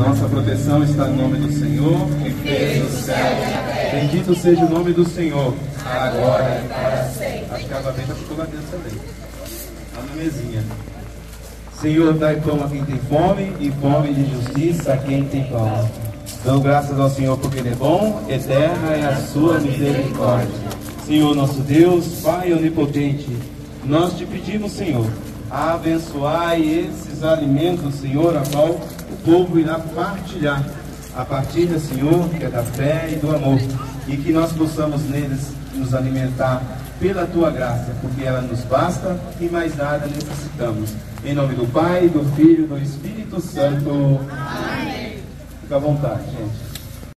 Nossa proteção está no nome do Senhor, que fez o céu e a terra. Bendito seja o nome do Senhor, agora e para sempre. Acho que a água benta ficou lá dentro também. Lá na mesinha. Senhor, dai pão a quem tem fome e fome de justiça a quem tem pão. Dão graças ao Senhor porque Ele é bom, eterna é a sua misericórdia. Senhor nosso Deus, Pai onipotente, nós te pedimos, Senhor, abençoai esses alimentos, Senhor, a qual o povo irá partilhar. A partilha, Senhor, que é da fé e do amor, e que nós possamos neles nos alimentar pela Tua graça, porque ela nos basta e mais nada necessitamos. Em nome do Pai, do Filho e do Espírito Santo. Amém. Fica à vontade, gente.